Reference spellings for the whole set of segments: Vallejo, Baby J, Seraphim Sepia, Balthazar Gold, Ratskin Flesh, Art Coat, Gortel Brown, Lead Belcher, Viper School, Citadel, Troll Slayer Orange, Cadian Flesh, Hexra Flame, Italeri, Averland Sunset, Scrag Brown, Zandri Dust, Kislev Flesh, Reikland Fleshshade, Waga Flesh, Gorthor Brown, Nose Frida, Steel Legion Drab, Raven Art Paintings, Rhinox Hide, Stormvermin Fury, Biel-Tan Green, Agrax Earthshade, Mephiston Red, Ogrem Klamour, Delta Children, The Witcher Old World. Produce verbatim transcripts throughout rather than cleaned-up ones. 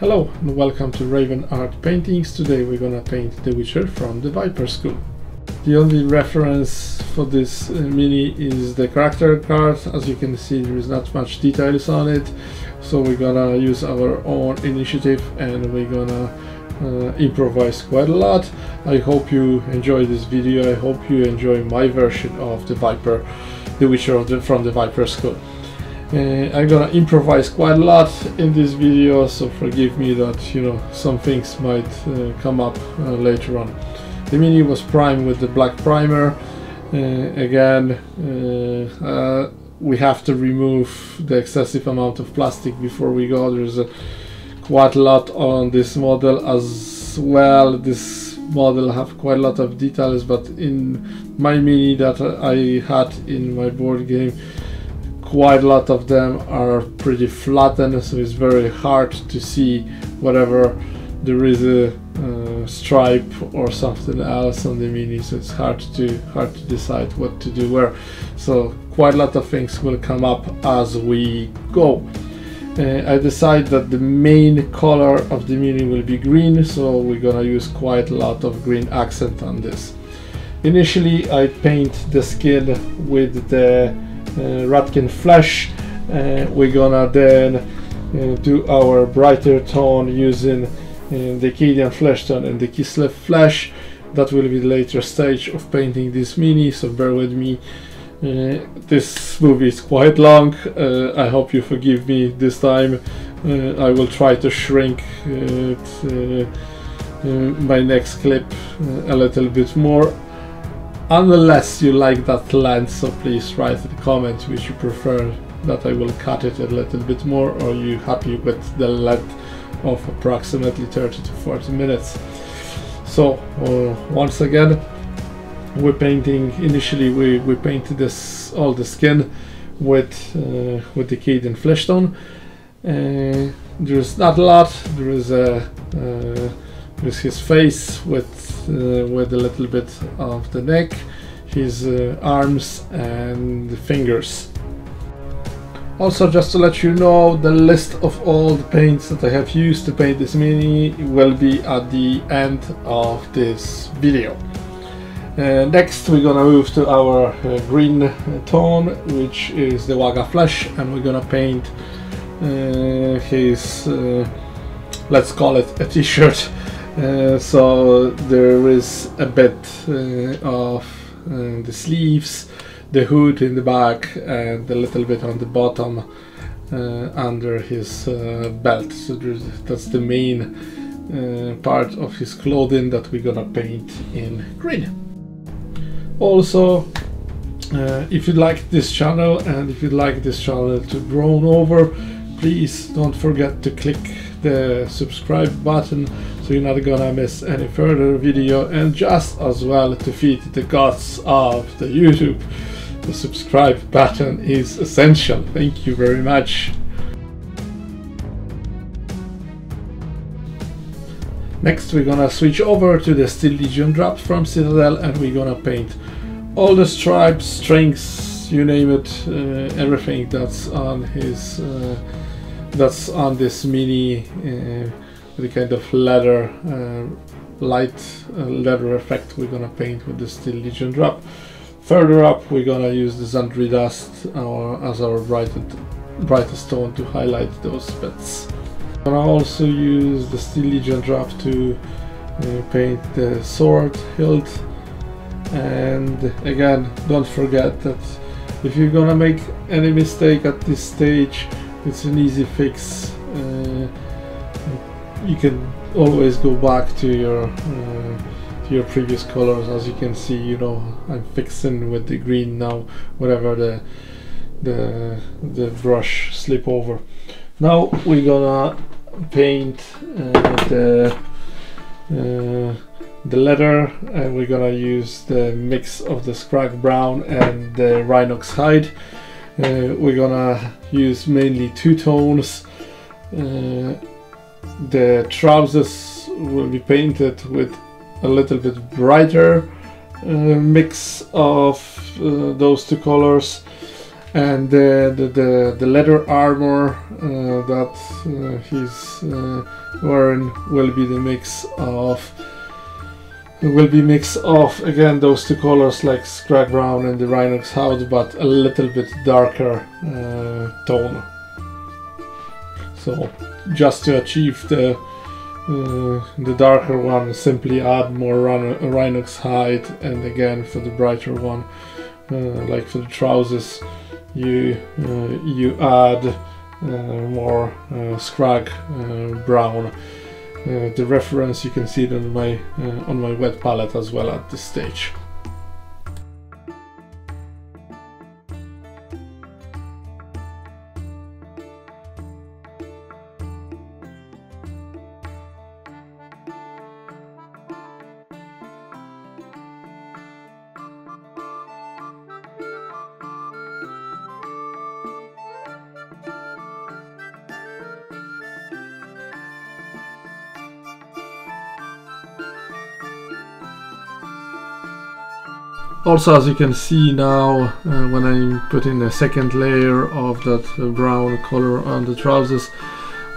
Hello and welcome to Raven Art Paintings. Today we're gonna paint The Witcher from the Viper School. The only reference for this mini is the character card. As you can see, there is not much details on it, so we're gonna use our own initiative and we're gonna uh, improvise quite a lot. I hope you enjoy this video. I hope you enjoy my version of the Viper, the Witcher of the, from the Viper School. Uh, I'm gonna improvise quite a lot in this video, so forgive me that, you know, some things might uh, come up uh, later on. The mini was primed with the black primer. Uh, again, uh, uh, we have to remove the excessive amount of plastic before we go. There's a, quite a lot on this model as well. This model have quite a lot of details, but in my mini that I had in my board game, quite a lot of them are pretty flattened, so it's very hard to see whatever there is a uh, stripe or something else on the mini, so it's hard to hard to decide what to do where. So quite a lot of things will come up as we go. Uh, I decide that the main color of the mini will be green, so we're gonna use quite a lot of green accent on this. Initially, I paint the skin with the Uh, Ratskin Flesh. Uh, we're gonna then uh, do our brighter tone using uh, the Cadian Flesh tone and the Kislev Flesh. That will be the later stage of painting this mini, so bear with me. Uh, this movie is quite long. Uh, I hope you forgive me this time. Uh, I will try to shrink it, uh, uh, my next clip uh, a little bit more. Unless you like that length, so please write in the comments which you prefer, that I will cut it a little bit more, or are you happy with the length of approximately thirty to forty minutes. So uh, once again, we're painting, initially we, we painted this all the skin with, uh, with the Cadian Flesh tone. Uh, there is not a lot, there is a uh, with his face, with uh, with a little bit of the neck, his uh, arms and the fingers. Also, just to let you know, the list of all the paints that I have used to paint this mini will be at the end of this video. Uh, next we're gonna move to our uh, green tone, which is the Waga Flesh, and we're gonna paint uh, his, uh, let's call it a t-shirt. Uh, so there is a bit uh, of uh, the sleeves, the hood in the back, and a little bit on the bottom uh, under his uh, belt. So that's the main uh, part of his clothing that we're gonna paint in green. Also, uh, if you like this channel and if you like this channel to grow over, please don't forget to click the subscribe button, so you're not gonna miss any further video, and just as well to feed the gods of the YouTube, the subscribe button is essential. Thank you very much. Next we're gonna switch over to the Steel Legion Drab from Citadel, and we're gonna paint all the stripes, strings, you name it, uh, everything that's on his uh, that's on this mini uh, with a kind of leather, uh, light uh, leather effect. We're gonna paint with the Steel Legion Drab. Further up we're gonna use the Zandri Dust our, as our brightest, brightest tone to highlight those bits. We're gonna also use the Steel Legion Drab to uh, paint the sword hilt, and again, don't forget that if you're gonna make any mistake at this stage, it's an easy fix. Uh, you can always go back to your uh, to your previous colors. As you can see, you know, I'm fixing with the green now, whatever the the the brush slip over. Now we're gonna paint uh, the uh, the leather, and we're gonna use the mix of the Scrag Brown and the Rhinox Hide. Uh, we're gonna use mainly two tones. Uh, the trousers will be painted with a little bit brighter uh, mix of uh, those two colors, and uh, the, the the leather armor uh, that uh, he's uh, wearing will be the mix of will be mix of again those two colors like Scrag Brown and the Rhinox Hide, but a little bit darker uh, tone. So just to achieve the uh, the darker one, simply add more Rhinox Hide, and again for the brighter one, uh, like for the trousers, you uh, you add uh, more uh, Scrag uh, Brown. Uh, the reference you can see it on my uh, on my wet palette as well at this stage. Also, as you can see now, uh, when I'm putting a second layer of that uh, brown color on the trousers,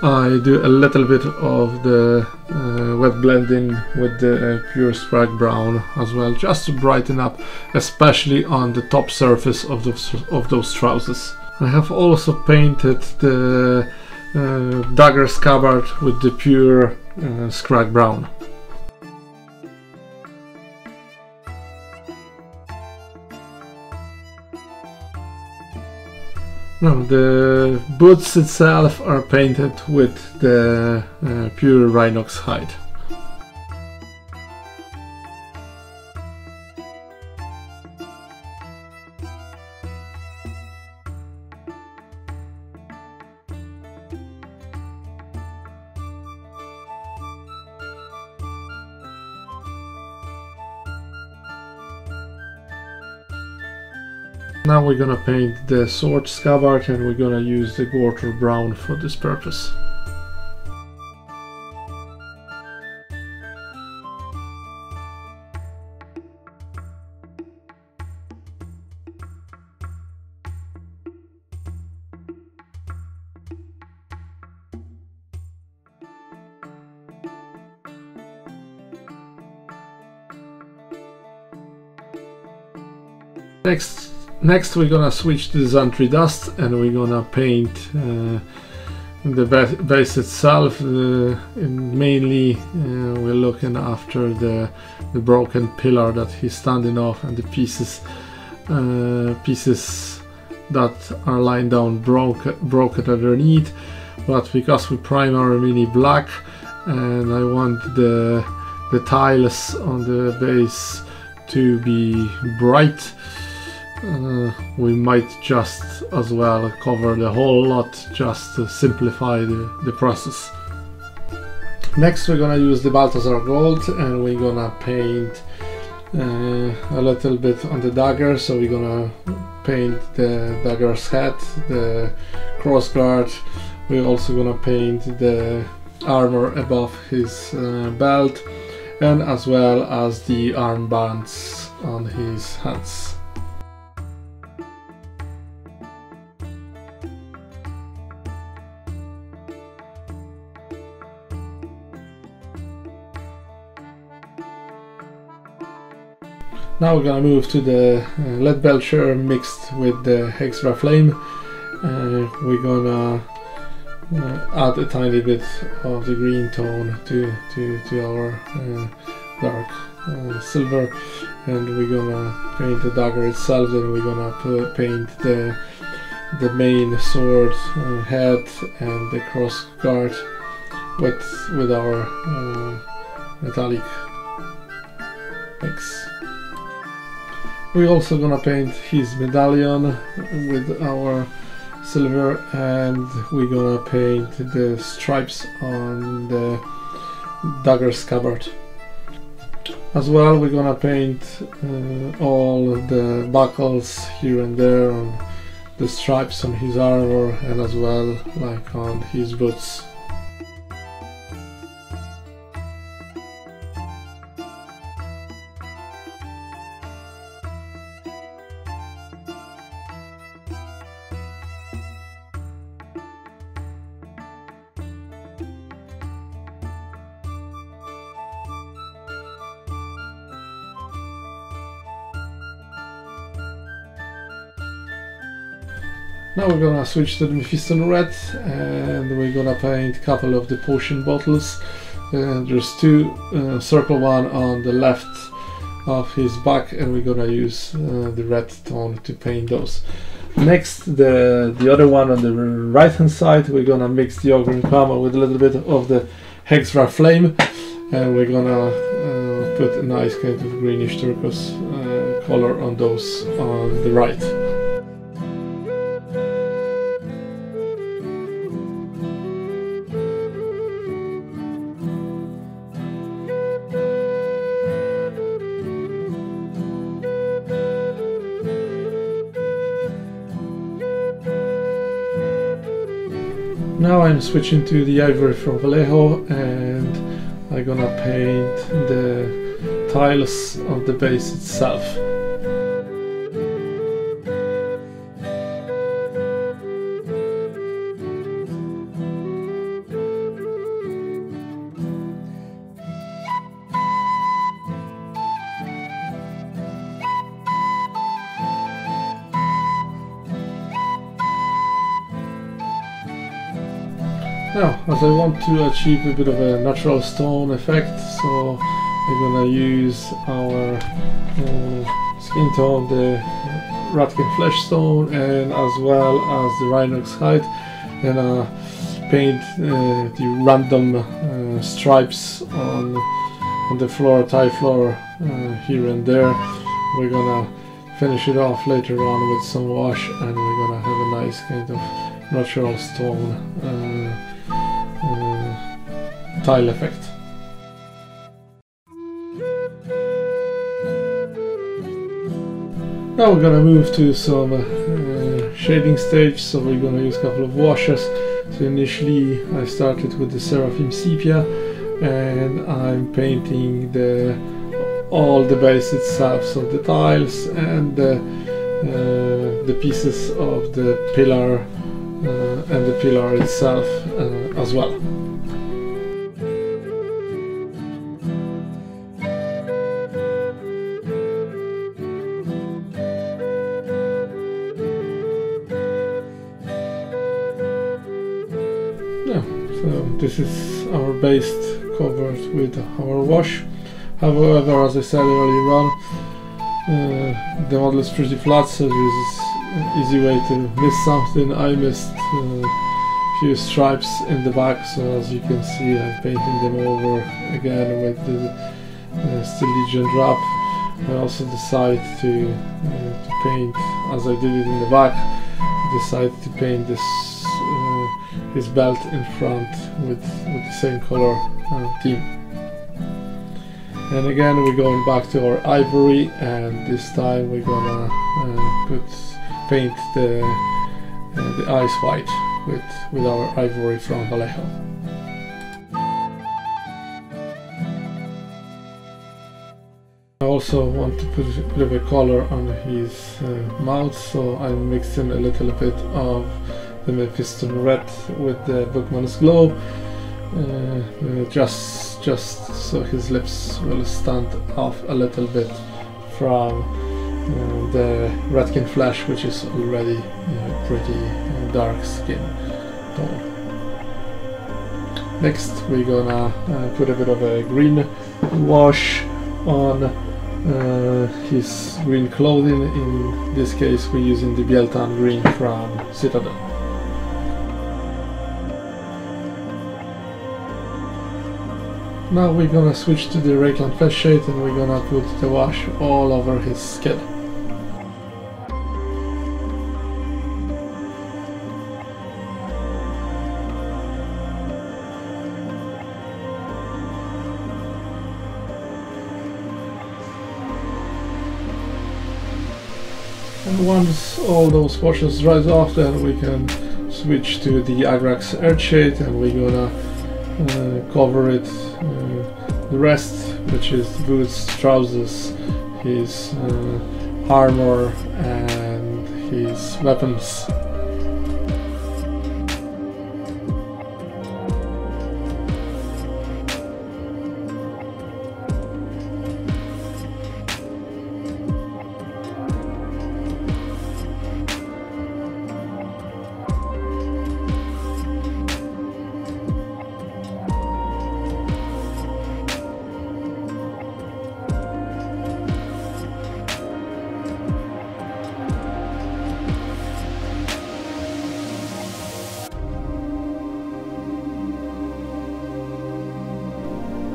I do a little bit of the uh, wet blending with the uh, pure Scrag Brown as well, just to brighten up, especially on the top surface of those, of those trousers. I have also painted the uh, dagger scabbard with the pure uh, Scrag Brown. Now the boots itself are painted with the uh, pure Rhinox Hide. Now we're gonna paint the sword scabbard, and we're gonna use the Gortel Brown for this purpose. Next Next we're gonna switch to the Zandri Dust, and we're gonna paint uh, the ba base itself. Uh, mainly uh, we're looking after the, the broken pillar that he's standing off, and the pieces uh, pieces that are lying down broke, broken underneath. But because we prime our mini black, and I want the, the tiles on the base to be bright, Uh, we might just as well cover the whole lot, just to simplify the, the process. Next we're gonna use the Balthazar Gold, and we're gonna paint uh, a little bit on the dagger. So we're gonna paint the dagger's head, the crossguard. We're also gonna paint the armor above his uh, belt, and as well as the armbands on his hands. Now we're gonna move to the uh, Lead Belcher mixed with the Hexra Flame. Uh, we're gonna uh, add a tiny bit of the green tone to, to, to our uh, dark uh, silver, and we're gonna paint the dagger itself, then we're gonna put, paint the, the main sword uh, head and the cross guard with, with our uh, metallic mix. We're also gonna paint his medallion with our silver, and we're gonna paint the stripes on the dagger scabbard. As well, we're gonna paint uh, all the buckles here and there, on the stripes on his armor, and as well like on his boots. Now we're gonna switch to the Mephiston Red, and we're gonna paint a couple of the potion bottles. Uh, there's two, uh, circle one on the left of his back, and we're gonna use uh, the red tone to paint those. Next, the the other one on the right hand side, we're gonna mix the Ogrem Klamour with a little bit of the Hexra Flame, and we're gonna uh, put a nice kind of greenish turquoise uh, color on those on the right. Now I'm switching to the ivory from Vallejo, and I'm gonna paint the tiles of the base itself. Now, as I want to achieve a bit of a natural stone effect, so I'm gonna use our uh, skin tone, the Ratskin Flesh stone, and as well as the Rhinox Hide, and uh, paint uh, the random uh, stripes on, on the floor, tile floor, uh, here and there. We're gonna finish it off later on with some wash, and we're gonna have a nice kind of natural stone uh, tile effect. Now we're gonna move to some uh, shading stage, so we're gonna use a couple of washes. So initially I started with the Seraphim Sepia, and I'm painting the all the base itself, so the tiles and the, uh, the pieces of the pillar uh, and the pillar itself uh, as well. This is our base covered with our wash. However, as I said earlier on, uh, the model is pretty flat, so this is an easy way to miss something. I missed a uh, few stripes in the back, so as you can see I'm painting them over again with the uh, Steel Legion Drab. I also decide to, uh, to paint, as I did it in the back, I decide to paint this his belt in front with, with the same color uh, theme. And again we're going back to our ivory, and this time we're gonna uh, put, paint the, uh, the eyes white with, with our ivory from Vallejo. I also want to put a bit of a color on his uh, mouth, so I'm mixing a little bit of the Mephiston Red with the Bookman's Glow, uh, just just so his lips will stand off a little bit from uh, the Ratskin Flesh, which is already uh, pretty uh, dark skin tone. Next we're gonna uh, put a bit of a green wash on Uh, his green clothing. In this case we're using the Biel-Tan Green from Citadel. Now we're gonna switch to the Reikland Fleshshade, and we're gonna put the wash all over his skin. And once all those washes dries off, then we can switch to the Agrax Earthshade, and we're gonna uh, cover it uh, the rest, which is boots, trousers, his uh, armor and his weapons.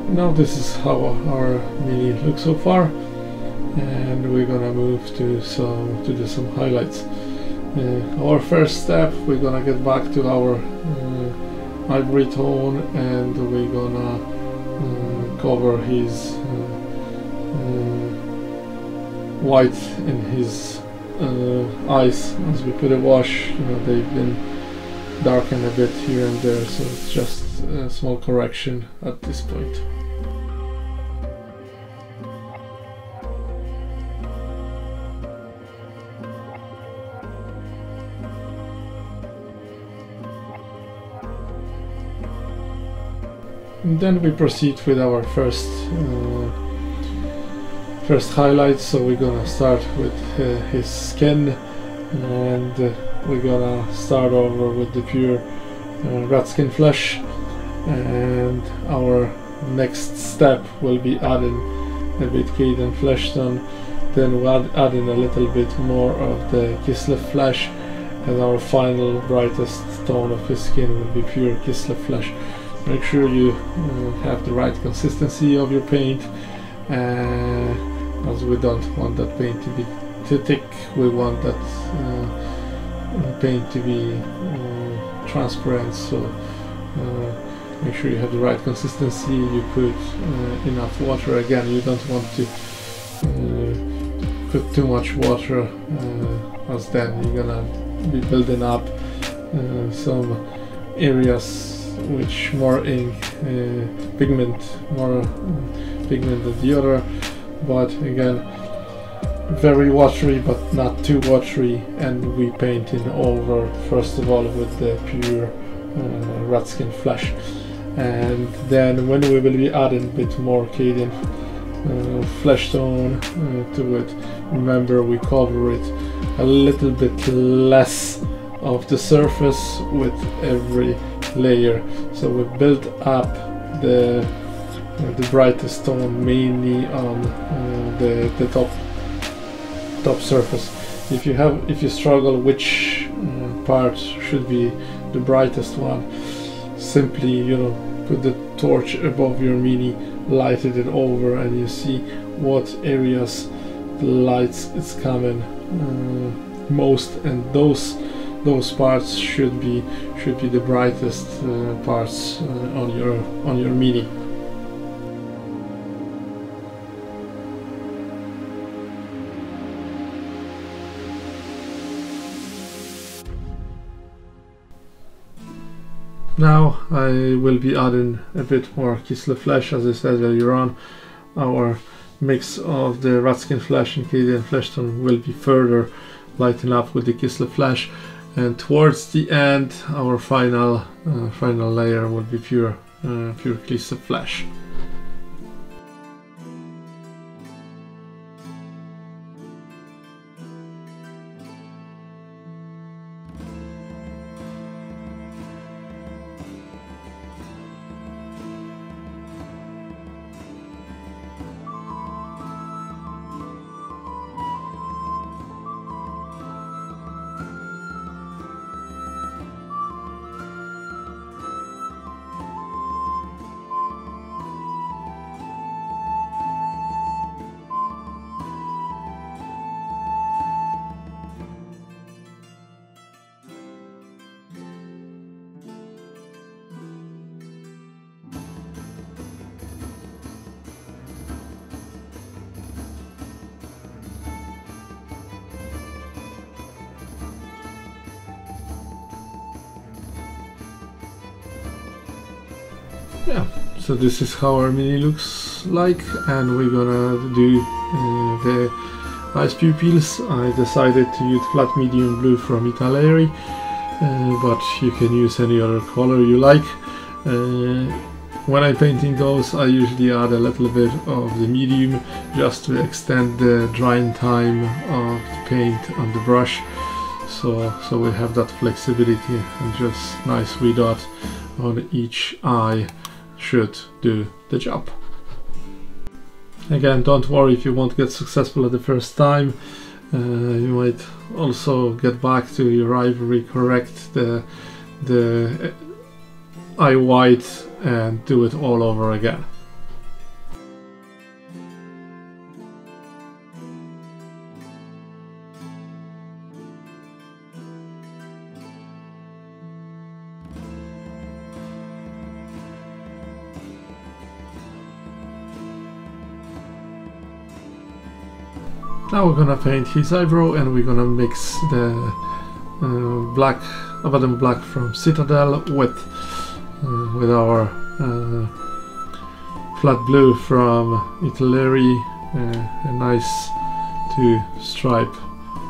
Now this is how our mini looks so far, and we're gonna move to some to do some highlights. Uh, our first step, we're gonna get back to our uh, ivory tone, and we're gonna um, cover his uh, um, white in his uh, eyes. As we put a wash, you know, they've been darkened a bit here and there, so it's just a small correction at this point. And then we proceed with our first uh, first highlights. So we're gonna start with uh, his skin, and uh, we're gonna start over with the pure uh, Ratskin Flesh, and our next step will be adding a bit Cadian Flesh tone. Then we'll add, add in a little bit more of the Kislev Flesh, and our final brightest tone of his skin will be pure Kislev Flesh. Make sure you uh, have the right consistency of your paint, uh, as we don't want that paint to be too thick. We want that uh, paint to be uh, transparent, so uh, make sure you have the right consistency. You put uh, enough water. Again, you don't want to uh, put too much water, uh, as then you're gonna be building up uh, some areas which more ink uh, pigment more uh, pigment than the other. But again, very watery but not too watery, and we paint it over first of all with the pure uh, Ratskin Flesh, and then when we will be adding a bit more Cadian uh, flesh tone uh, to it, remember we cover it a little bit less of the surface with every layer. So we built up the uh, the brightest tone mainly on uh, the, the top top surface. If you have if you struggle which uh, part should be the brightest one, simply, you know, put the torch above your mini, lighted it over, and you see what areas the lights is coming uh, most, and those those parts should be should be the brightest uh, parts uh, on your on your mini. Now I will be adding a bit more Kislev Flesh, as I said earlier on. Our mix of the Ratskin Flesh and Cadian Flesh tone will be further lightened up with the Kislev Flesh. And towards the end, our final uh, final layer will be pure uh, pure Kislev Flesh. Yeah, so this is how our mini looks like, and we're gonna do uh, the ice pupils. I decided to use flat medium blue from Italeri, uh, but you can use any other color you like. Uh, when I'm painting those, I usually add a little bit of the medium just to extend the drying time of the paint on the brush, so, so we have that flexibility, and just nice V-dot on each eye should do the job. Again, don't worry if you won't get successful at the first time. Uh, you might also get back to your ivory, correct the the eye white, and do it all over again. Now we're gonna paint his eyebrow and we're gonna mix the uh, black, Abaddon Black from Citadel with, uh, with our uh, flat blue from Italeri, uh, a nice two stripe,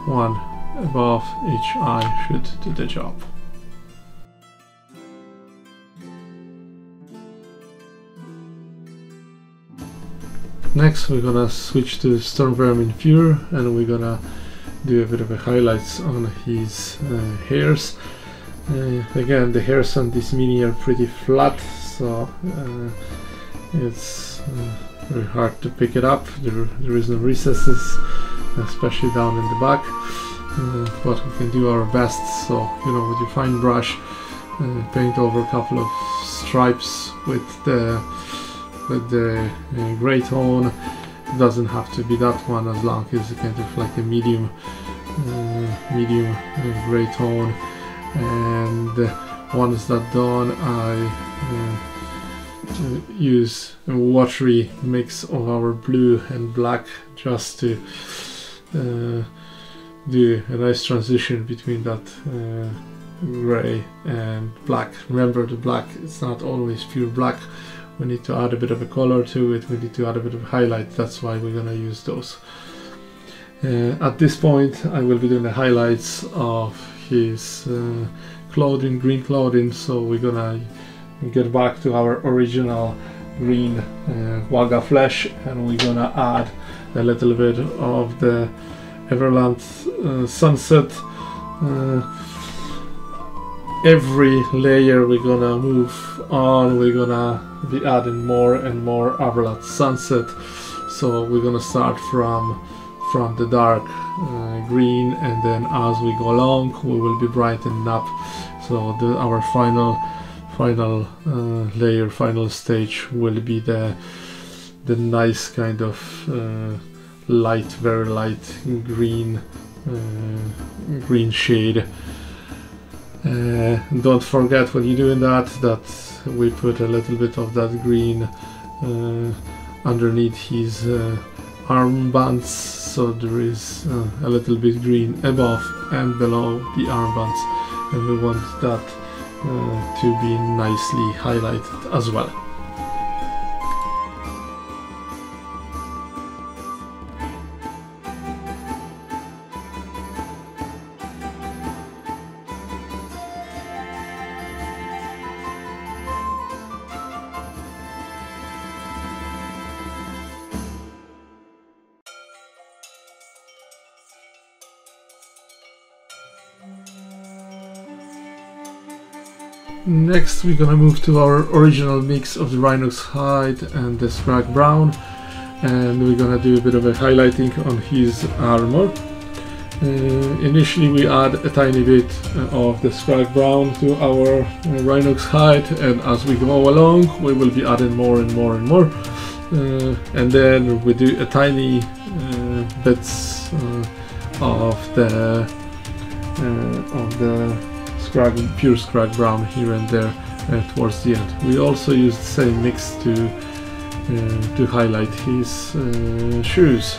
one above each eye should do the job. Next we're gonna switch to Stormvermin Fury and we're gonna do a bit of a highlights on his uh, hairs. Uh, again, the hairs on this mini are pretty flat, so uh, it's uh, very hard to pick it up. There, there is no recesses, especially down in the back, uh, but we can do our best. So, you know, with your fine brush, uh, paint over a couple of stripes with the with the uh, grey tone. It doesn't have to be that one, as long as it's kind of like a medium uh, medium uh, grey tone. And uh, once that's done, I uh, use a watery mix of our blue and black just to uh, do a nice transition between that uh, grey and black. Remember, the black, it's not always pure black. We need to add a bit of a color to it, we need to add a bit of a highlight, that's why we're gonna use those. Uh, at this point I will be doing the highlights of his uh, clothing, green clothing, so we're gonna get back to our original green uh, Waga Flesh and we're gonna add a little bit of the Averland uh, Sunset. Uh, every layer we're gonna move on, we're gonna be adding more and more Averland Sunset, so we're gonna start from from the dark uh, green, and then as we go along we will be brightening up, so the, our final final uh, layer, final stage will be the the nice kind of uh, light, very light green uh, green shade. Uh, don't forget when you're doing that that we put a little bit of that green uh, underneath his uh, armbands, so there is uh, a little bit green above and below the armbands, and we want that uh, to be nicely highlighted as well. Next we're gonna move to our original mix of the Rhinox Hide and the Scrag Brown, and we're gonna do a bit of a highlighting on his armor. Uh, initially we add a tiny bit of the Scrag Brown to our Rhinox Hide, and as we go along we will be adding more and more and more, uh, and then we do a tiny uh, bits uh, of the uh, of the Scrag, pure Scrag Brown here and there uh, towards the end. We also use the same mix to uh, to highlight his uh, shoes.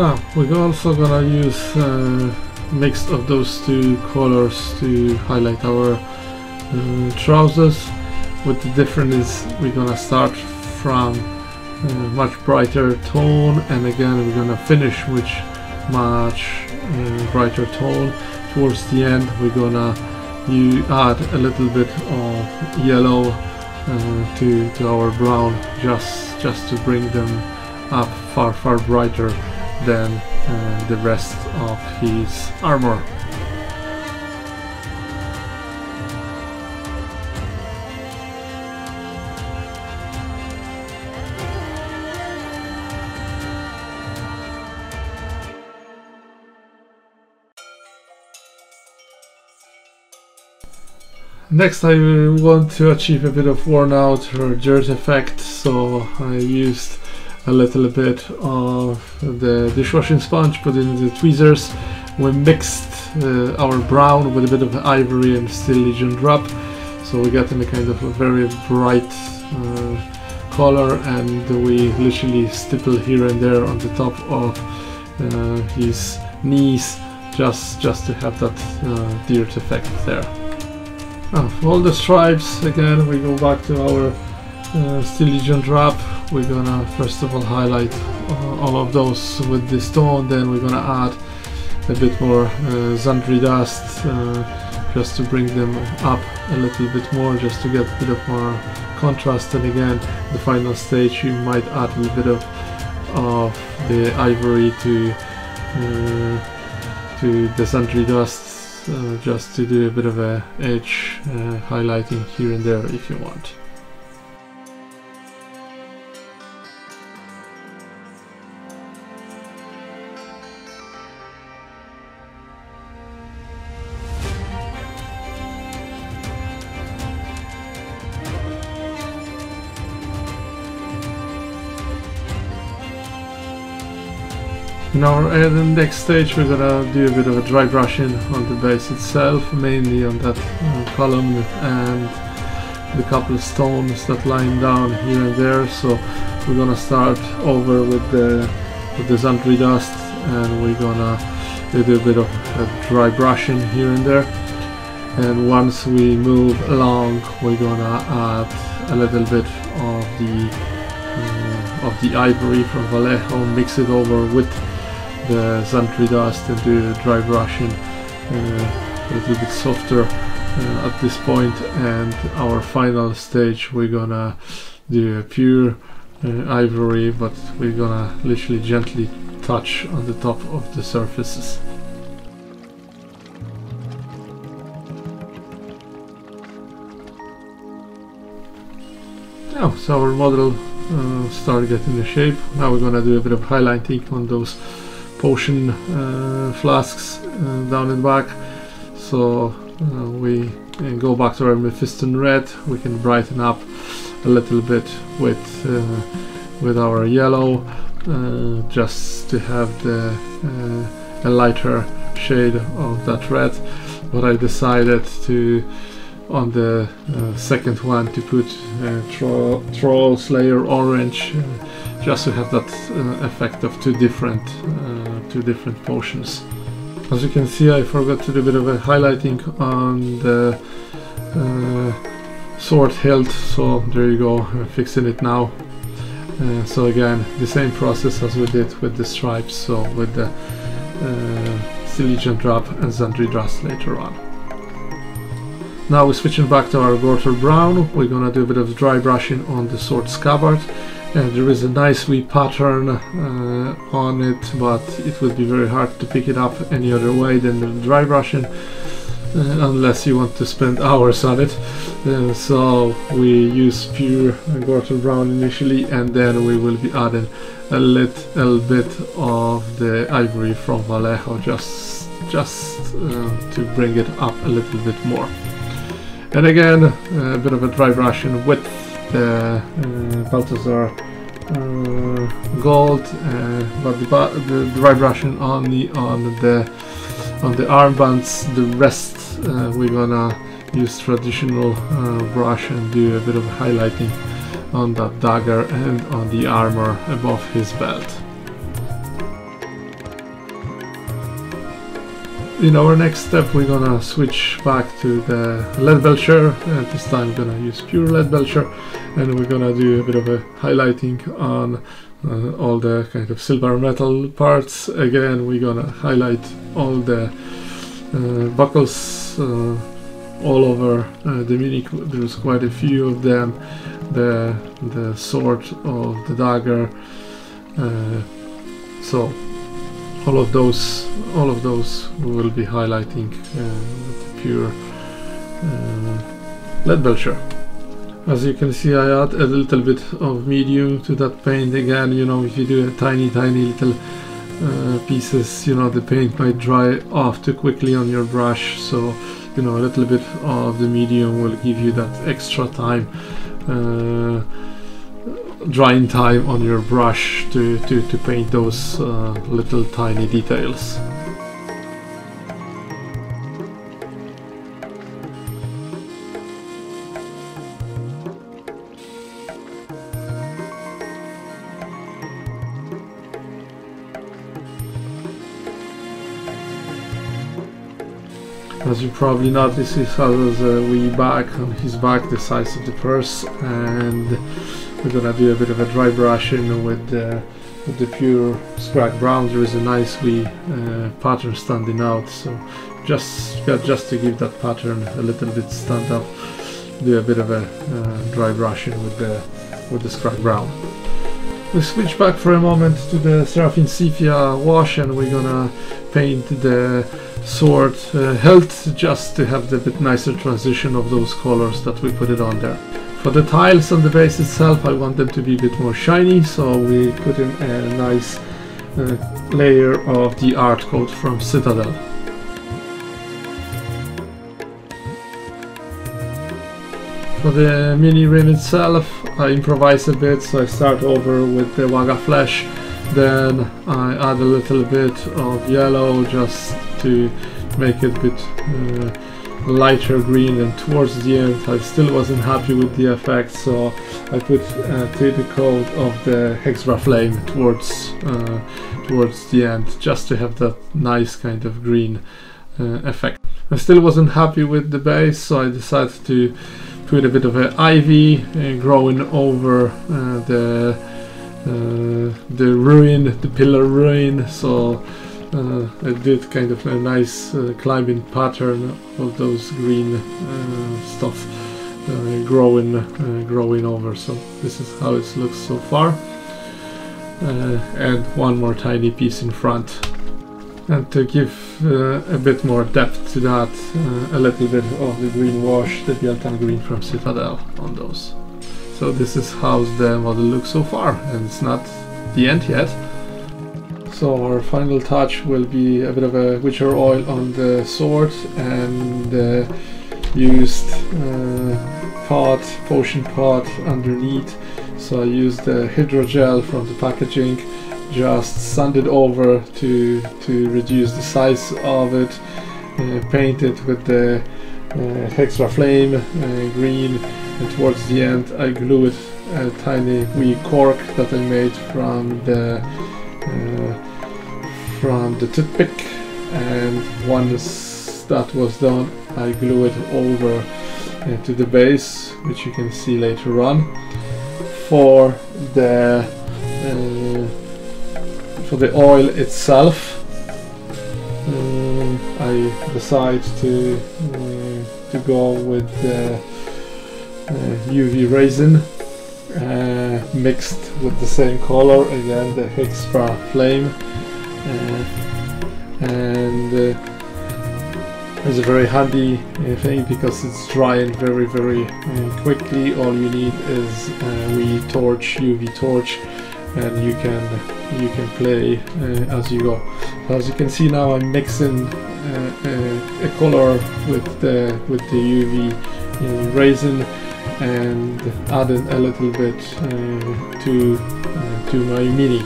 Ah, we're also gonna use a uh, mix of those two colors to highlight our uh, trousers. With the difference, we're gonna start from a much brighter tone, and again we're gonna finish with much uh, brighter tone. Towards the end we're gonna you add a little bit of yellow uh, to, to our brown, just, just to bring them up far far brighter than uh, the rest of his armor. Next I want to achieve a bit of worn out or dirt effect, so I used a little bit of the dishwashing sponge, put in the tweezers. We mixed uh, our brown with a bit of ivory and Steel Legion Drab, so we got in a kind of a very bright uh, color, and we literally stipple here and there on the top of uh, his knees just, just to have that uh, dirt effect there. Ah, all the stripes, again we go back to our uh, Steel Legion Drab. We're gonna first of all highlight uh, all of those with the stone, then we're gonna add a bit more uh, Zandri Dust uh, just to bring them up a little bit more, just to get a bit of more contrast. And again, the final stage you might add a little bit of, of the ivory to uh, to the Zandri Dust uh, just to do a bit of a edge uh, highlighting here and there if you want. Now, in the next stage we're gonna do a bit of a dry brushing on the base itself, mainly on that uh, column and the couple stones that line down here and there. So we're gonna start over with the, with the Zandri Dust, and we're gonna do a bit of a dry brushing here and there. And once we move along, we're gonna add a little bit of the uh, of the ivory from Vallejo, mix it over with the Zandri Dust, and do dry brushing uh, a little bit softer uh, at this point. And our final stage, we're gonna do a pure uh, ivory, but we're gonna literally gently touch on the top of the surfaces. Now, so our model uh, start getting the shape. Now we're gonna do a bit of highlighting on those potion uh, flasks uh, down and back. So uh, we go back to our Mephiston Red. We can brighten up a little bit with uh, with our yellow uh, just to have the uh, a lighter shade of that red. But I decided to on the uh, second one to put uh, tro Troll Slayer Orange uh, just to have that uh, effect of two different uh, two different potions. As you can see, I forgot to do a bit of a highlighting on the uh, sword hilt, so there you go, I'm fixing it now. Uh, so again, the same process as we did with the stripes, so with the uh, Steel Legion Drab and Zandri Dust later on. Now we're switching back to our Gortel Brown. We're gonna do a bit of dry brushing on the sword scabbard. And there is a nice wee pattern uh, on it, but it would be very hard to pick it up any other way than the dry brushing, uh, unless you want to spend hours on it. Uh, so we use pure Gorthor Brown initially, and then we will be adding a little bit of the ivory from Vallejo just, just uh, to bring it up a little bit more. And again, a bit of a dry brushing with the uh, Balthazar uh, Gold, uh, but the, ba the dry brushing only on the on the armbands. The rest uh, we're gonna use traditional uh, brush and do a bit of highlighting on that dagger and on the armor above his belt. In our next step, we're gonna switch back to the Lead Belcher, and this time we're gonna use pure Lead Belcher, and we're gonna do a bit of a highlighting on uh, all the kind of silver metal parts. Again, we're gonna highlight all the uh, buckles uh, all over uh, the mini. There's quite a few of them. The the sword of the dagger. Uh, so. All of those, all of those, we will be highlighting uh, pure uh, Lead Belcher. As you can see, I add a little bit of medium to that paint. Again, you know, if you do a tiny, tiny little uh, pieces, you know, the paint might dry off too quickly on your brush. So you know, a little bit of the medium will give you that extra time, uh, drying time on your brush to, to, to paint those uh, little tiny details. As you probably noticed, he has a wee bag on his back the size of the purse, and we're gonna do a bit of a dry brushing with, uh, with the pure Scrag Brown. There is a nice wee uh, pattern standing out, so just yeah, just to give that pattern a little bit stand up, do a bit of a uh, dry brushing with the with the Scrag Brown. We switch back for a moment to the Seraphim Sepia wash, and we're gonna paint the sword uh, hilt just to have the bit nicer transition of those colors that we put it on there. For the tiles on the base itself, I want them to be a bit more shiny, so we put in a nice uh, layer of the Art Coat from Citadel. For the mini rim itself, I improvise a bit, so I start over with the Waga Flesh, then I add a little bit of yellow just to make it a bit uh, lighter green, and towards the end I still wasn't happy with the effect, so I put uh, the coat of the Hexra Flame towards, uh, towards the end, just to have that nice kind of green uh, effect. I still wasn't happy with the base, so I decided to put a bit of an ivy uh, growing over uh, the uh, the ruin, the pillar ruin, so uh, I did kind of a nice uh, climbing pattern of those green uh, stuff uh, growing uh, growing over. So this is how it looks so far, uh, and one more tiny piece in front. And to give uh, a bit more depth to that, uh, a little bit of the green wash, the Biel-Tan Green from Citadel on those. So this is how the model looks so far, and it's not the end yet. So our final touch will be a bit of a witcher oil on the sword, and uh, used uh, pot, potion pot underneath. So I used the hydrogel from the packaging, just sanded over to to reduce the size of it, uh, painted with the uh, Hexra Flame uh, green, and towards the end I glued a tiny wee cork that I made from the uh, from the toothpick, and once that was done I glue it over uh, to the base, which you can see later on. For the uh, For the oil itself, um, I decide to uh, to go with the uh, U V resin uh, mixed with the same color again, the Hexra Flame, uh, and uh, it's a very handy uh, thing because it's drying very very uh, quickly. All you need is uh, we torch U V torch, and you can you can play uh, as you go. As you can see now, I'm mixing uh, a, a color with the with the U V uh, resin, and adding a little bit uh, to uh, to my mini.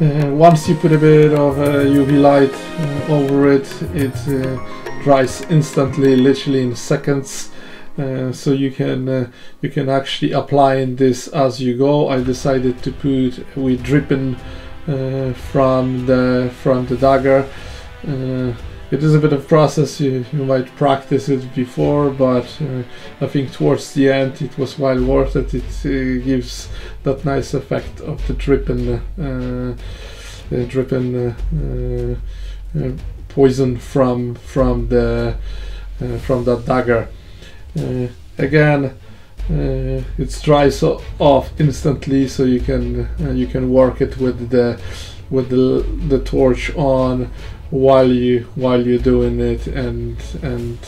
Uh, once you put a bit of uh, U V light uh, over it, it uh, dries instantly, literally in seconds. Uh, so you can uh, you can actually apply this as you go. I decided to put with dripping uh, from the from the dagger. Uh, it is a bit of process. You, you might practice it before, but uh, I think towards the end it was well worth it. It uh, gives that nice effect of the dripping uh, uh, dripping uh, uh, poison from from the uh, from that dagger. Uh, again, uh, it dries off instantly, so you can uh, you can work it with the with the, the torch on while you while you're doing it, and and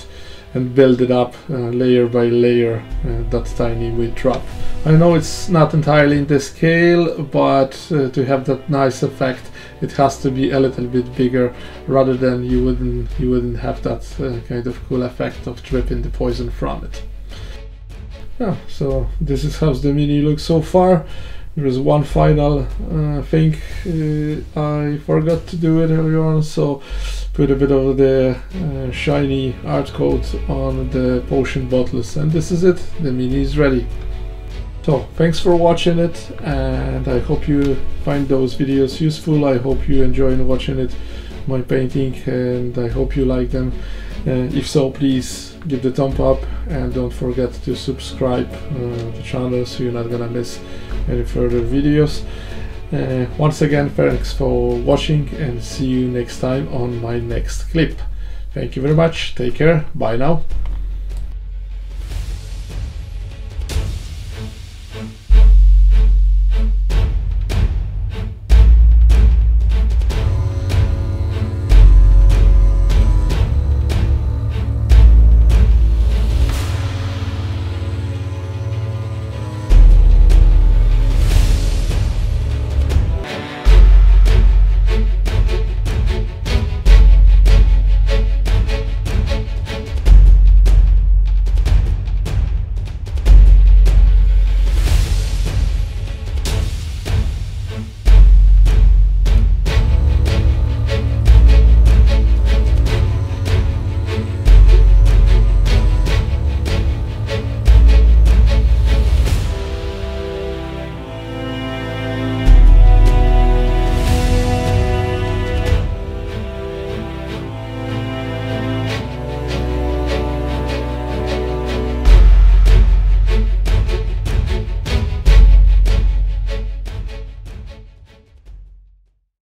and build it up uh, layer by layer. Uh, that tiny wee drop. I know it's not entirely in the scale, but uh, to have that nice effect, it has to be a little bit bigger, rather than you wouldn't you wouldn't have that uh, kind of cool effect of dripping the poison from it. Yeah, so this is how the mini looks so far. There is one final uh, thing uh, I forgot to do it earlier on, so put a bit of the uh, shiny art coat on the potion bottles, and this is it, the mini is ready. So thanks for watching it, and I hope you find those videos useful. I hope you enjoy watching it, my painting, and I hope you like them. Uh, if so, please give the thumb up and don't forget to subscribe uh, the channel so you're not gonna miss any further videos. Uh, once again, thanks for watching, and see you next time on my next clip. Thank you very much, take care, bye now.